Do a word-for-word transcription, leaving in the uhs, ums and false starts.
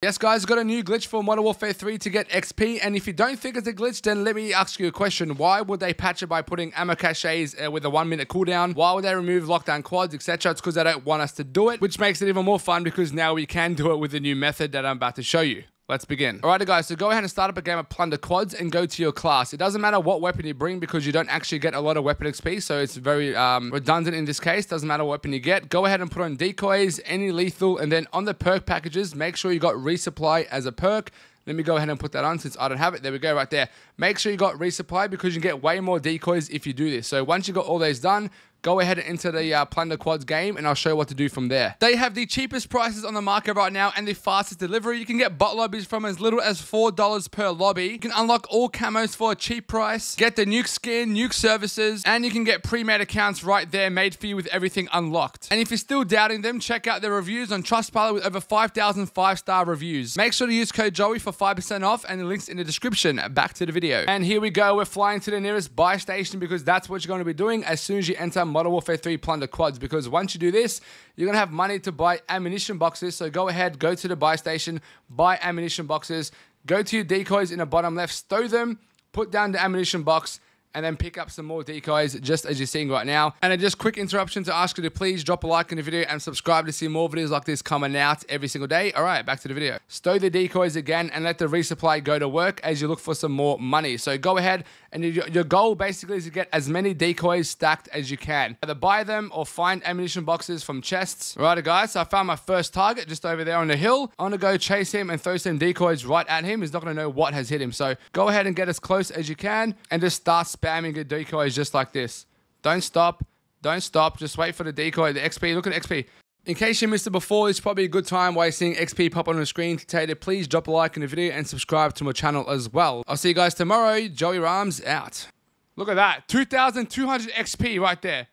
Yes guys, got a new glitch for Modern Warfare three to get X P, and if you don't think it's a glitch, then let me ask you a question. Why would they patch it by putting ammo caches uh, with a one minute cooldown? Why would they remove lockdown quads, et cetera? It's because they don't want us to do it, which makes it even more fun because now we can do it with the new method that I'm about to show you. Let's begin. Alrighty guys, so go ahead and start up a game of Plunder Quads and go to your class. It doesn't matter what weapon you bring because you don't actually get a lot of weapon X P, so it's very um, redundant in this case. Doesn't matter what weapon you get. Go ahead and put on decoys, any lethal, and then on the perk packages, make sure you got resupply as a perk. Let me go ahead and put that on since I don't have it. There we go, right there. Make sure you got resupply because you can get way more decoys if you do this. So once you got all those done, go ahead and enter the uh, Plunder Quads game and I'll show you what to do from there. They have the cheapest prices on the market right now and the fastest delivery. You can get bot lobbies from as little as four dollars per lobby. You can unlock all camos for a cheap price, get the nuke skin, nuke services, and you can get pre-made accounts right there made for you with everything unlocked. And if you're still doubting them, check out their reviews on Trustpilot with over five thousand five-star reviews. Make sure to use code Joey for five percent off and the link's in the description. Back to the video. And here we go. We're flying to the nearest buy station because that's what you're going to be doing as soon as you enter Modern Warfare three Plunder Quads, because once you do this, you're going to have money to buy ammunition boxes. So go ahead, go to the buy station, buy ammunition boxes, go to your decoys in the bottom left, stow them, put down the ammunition box, and then pick up some more decoys just as you're seeing right now. And a just quick interruption to ask you to please drop a like on the video and subscribe to see more videos like this coming out every single day. All right, back to the video. Stow the decoys again and let the resupply go to work as you look for some more money. So go ahead and your, your goal basically is to get as many decoys stacked as you can. Either buy them or find ammunition boxes from chests. All right, guys, so I found my first target just over there on the hill. I'm gonna go chase him and throw some decoys right at him. He's not gonna know what has hit him. So go ahead and get as close as you can and just start spamming. Spamming the decoys just like this. Don't stop. Don't stop. Just wait for the decoy. The X P. Look at X P. In case you missed it before, it's probably a good time while you're seeing X P pop on the screen to tell you to please drop a like in the video and subscribe to my channel as well. I'll see you guys tomorrow. Joey Rams out. Look at that. two thousand two hundred X P right there.